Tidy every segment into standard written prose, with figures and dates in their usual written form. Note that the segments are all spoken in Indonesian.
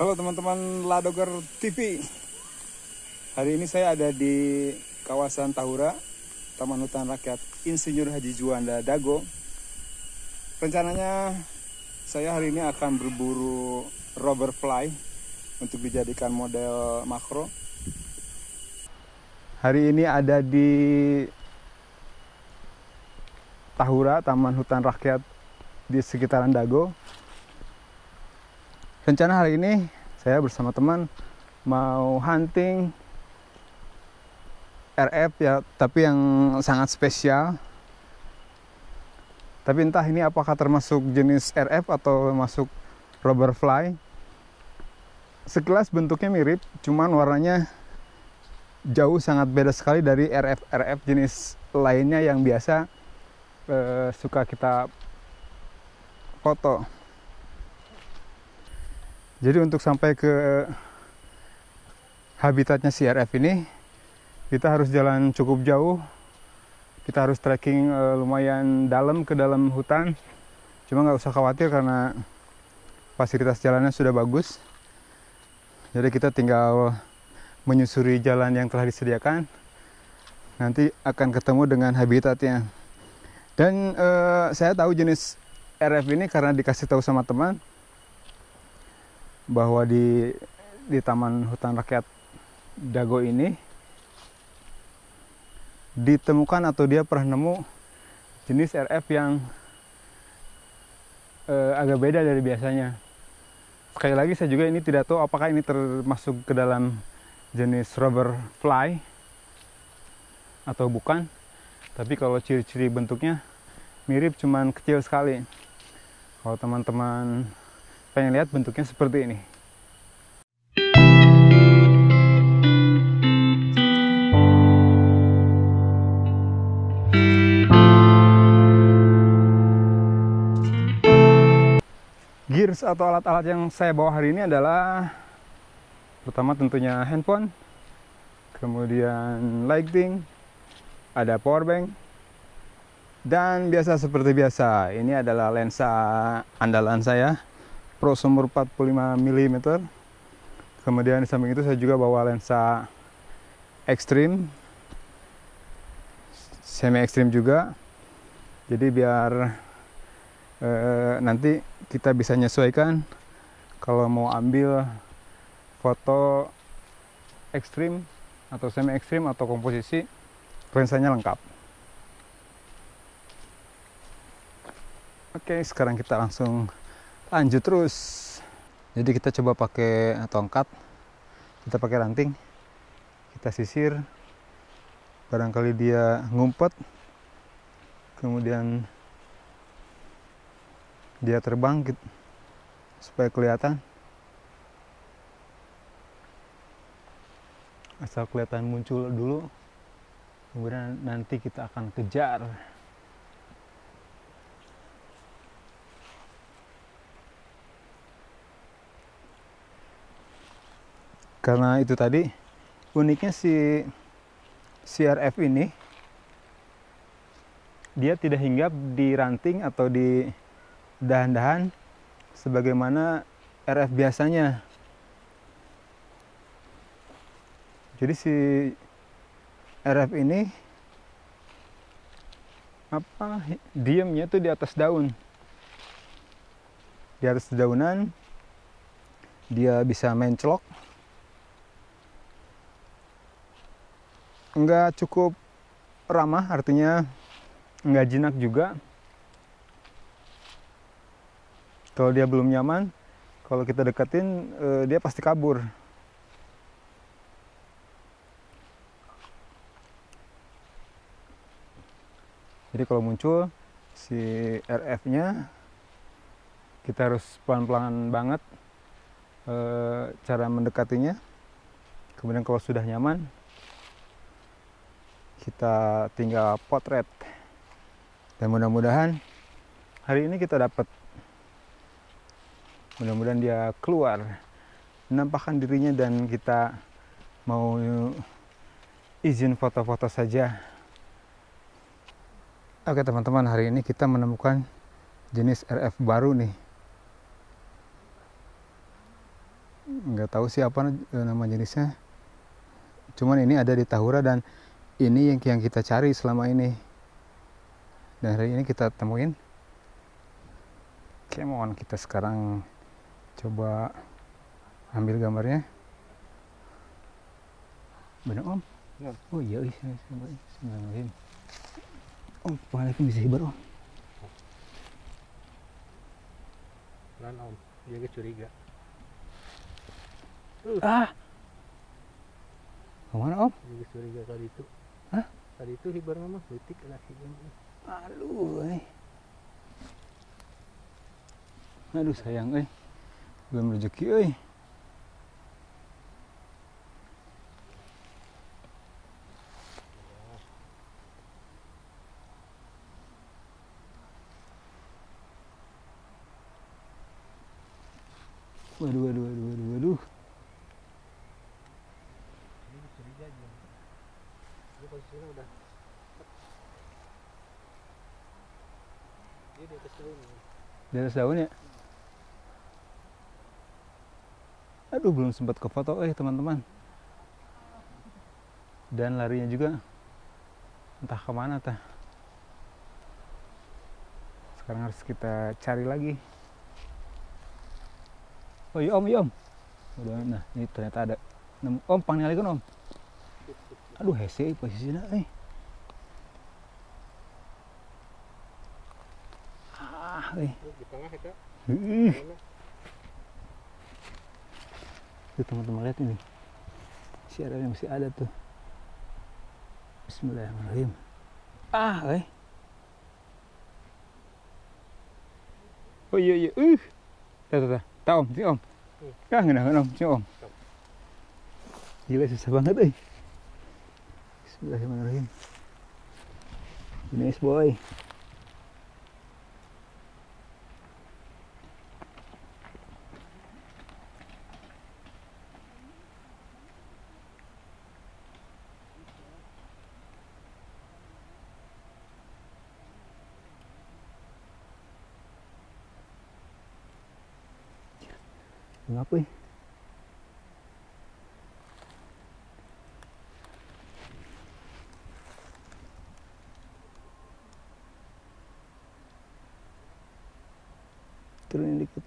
Halo teman-teman Ladoger TV. Hari ini saya ada di kawasan Tahura Taman Hutan Rakyat Insinyur Haji Juanda Dago. Rencananya saya hari ini akan berburu robber fly untuk dijadikan model makro. Hari ini ada di Tahura Taman Hutan Rakyat di sekitaran Dago. Rencana hari ini saya bersama teman mau hunting RF ya, tapi yang sangat spesial. Tapi entah ini apakah termasuk jenis RF atau masuk robber fly. Sekilas bentuknya mirip, cuman warnanya jauh sangat beda sekali dari RF jenis lainnya yang biasa suka kita foto. Jadi untuk sampai ke habitatnya si RF ini, kita harus jalan cukup jauh. Kita harus trekking lumayan dalam ke dalam hutan. Cuma nggak usah khawatir karena fasilitas jalannya sudah bagus. Jadi kita tinggal menyusuri jalan yang telah disediakan. Nanti akan ketemu dengan habitatnya. Dan saya tahu jenis RF ini karena dikasih tahu sama teman, bahwa di Taman Hutan Rakyat Dago ini ditemukan atau dia pernah nemu jenis RF yang agak beda dari biasanya. Sekali lagi saya juga ini tidak tahu apakah ini termasuk ke dalam jenis robber fly atau bukan. Tapi kalau ciri-ciri bentuknya mirip cuman kecil sekali. Kalau teman-teman pengen lihat bentuknya seperti ini. Gears atau alat-alat yang saya bawa hari ini adalah pertama tentunya handphone, kemudian lighting, ada power bank, dan biasa seperti biasa ini adalah lensa andalan saya, Pro sumur 45 mm. Kemudian di samping itu saya juga bawa lensa ekstrim, semi ekstrim juga. Jadi biar nanti kita bisa menyesuaikan kalau mau ambil foto ekstrim atau semi ekstrim atau komposisi, lensanya lengkap. Oke, sekarang kita langsung lanjut terus. Jadi kita coba pakai tongkat, kita pakai ranting, kita sisir, barangkali dia ngumpet, kemudian dia terbang supaya kelihatan. Asal kelihatan muncul dulu, kemudian nanti kita akan kejar. Karena itu tadi, uniknya si RF ini, dia tidak hinggap di ranting atau di dahan-dahan sebagaimana RF biasanya. Jadi si RF ini diamnya tuh di atas daun. Di atas daunan dia bisa mencelok. Nggak cukup ramah, artinya nggak jinak juga. Kalau dia belum nyaman, kalau kita deketin dia pasti kabur. Jadi kalau muncul si RF-nya, kita harus pelan-pelan banget cara mendekatinya. Kemudian kalau sudah nyaman, kita tinggal potret, dan mudah-mudahan hari ini kita dapat. Mudah-mudahan dia keluar, menampakkan dirinya, dan kita mau izin foto-foto saja. Oke teman-teman, hari ini kita menemukan jenis RF baru nih. nggak tahu sih apa nama jenisnya. Cuman ini ada di Tahura dan ini yang kita cari selama ini. Dan hari ini kita temuin. Come on, kita sekarang coba ambil gambarnya. Benar Om? Benar. Oh iya, Bismillahirrahmanirrahim. Om, Waalaikumsalam, bisa hibar Om. Pelan Om, dia kecuriga. Kemana Om? Dia kecuriga tadi itu. Hah? Tadi itu hibar mama, betik lagi. Aduh, aduh sayang, belum rezeki, Waduh. Ini curiga aja. Dia posisinya udah. Dia di atas daun. Di atas daun ya? Aduh, belum sempat ke foto, teman-teman. Dan larinya juga entah kemana tah. Sekarang harus kita cari lagi. Oh iya Om, Nah, ini ternyata ada. Om, panggilkan Om. Aduh, hese posisinya. Di tengah itu. Tuh teman-teman lihat ini. Siarannya masih ada tuh. Bismillahirrahmanirrahim. Oh iya. Om, si Om. Om, si Om. Gila, susah banget, Bismillahirrahmanirrahim. Nice boy. Ngapa? Turunin dikit.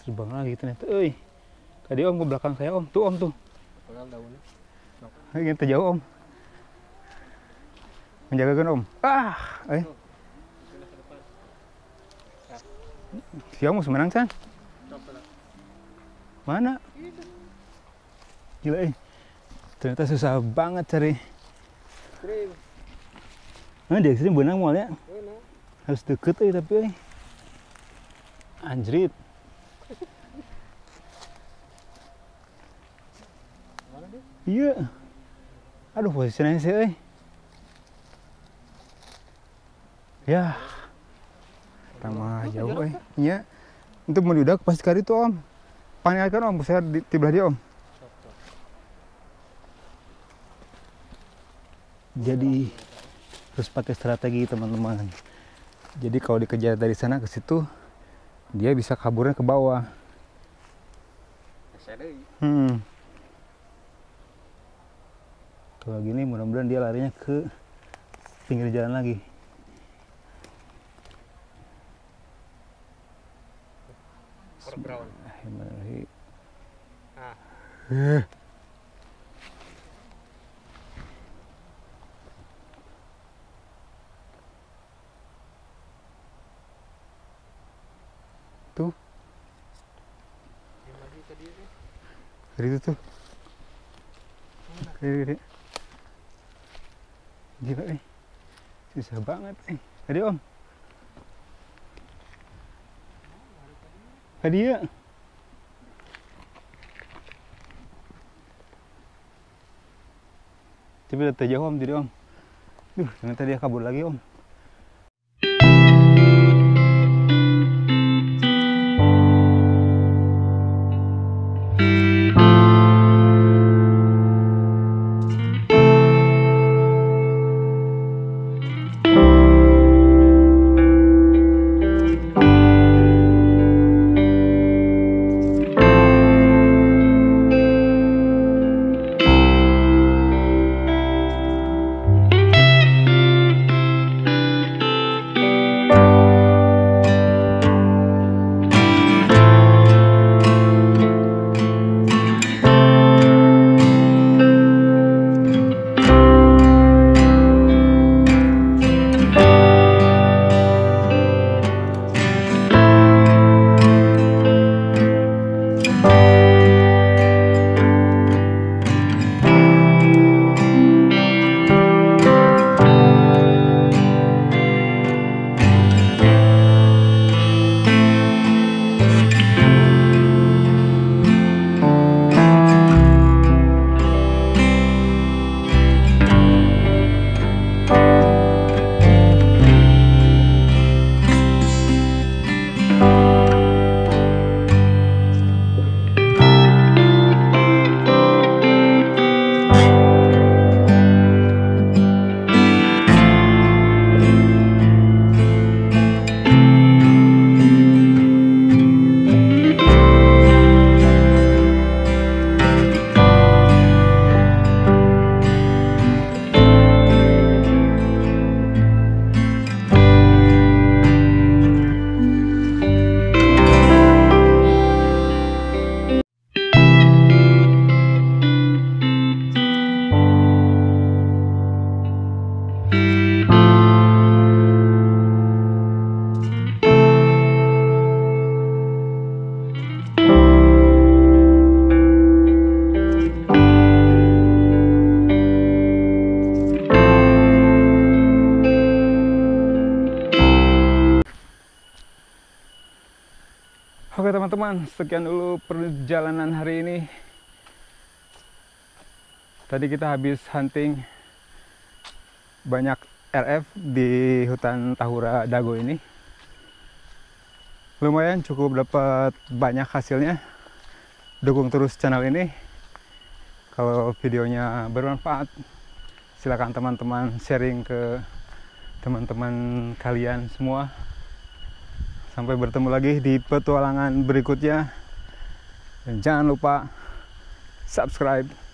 Terbang lagi ternyata. Tadi Om ke belakang saya Om. Tuh Om tuh. Pegang daunnya. Ini terjauh Om. Menjagakan Om. Siapa mau semenang, Cang? Mana? Gila, ternyata susah banget cari. Di ekstrim benang malnya. Harus deket tapi anjrit. Iya. Aduh, posisinya sih, Ya. Pertama jauh, Iya. Untuk meludak pasti kali itu, Om. Panggilkan Om, saya di tibelah dia, Om. Jadi harus pakai strategi, teman-teman. Jadi kalau dikejar dari sana ke situ, dia bisa kaburnya ke bawah. Kalau gini mudah-mudahan dia larinya ke pinggir jalan lagi. Tuh. Dari itu tuh. Dari. Gila, susah banget, Tadi Om. Tadi ya. Tapi udah terjauh Om, jadi Om. Duh, ternyata dia kabur lagi Om. Oke teman-teman, sekian dulu perjalanan hari ini. Tadi kita habis hunting banyak RF di hutan Tahura Dago ini. Lumayan, cukup dapat banyak hasilnya. Dukung terus channel ini. Kalau videonya bermanfaat, silakan teman-teman sharing ke teman-teman kalian semua. Sampai bertemu lagi di petualangan berikutnya. Dan jangan lupa subscribe.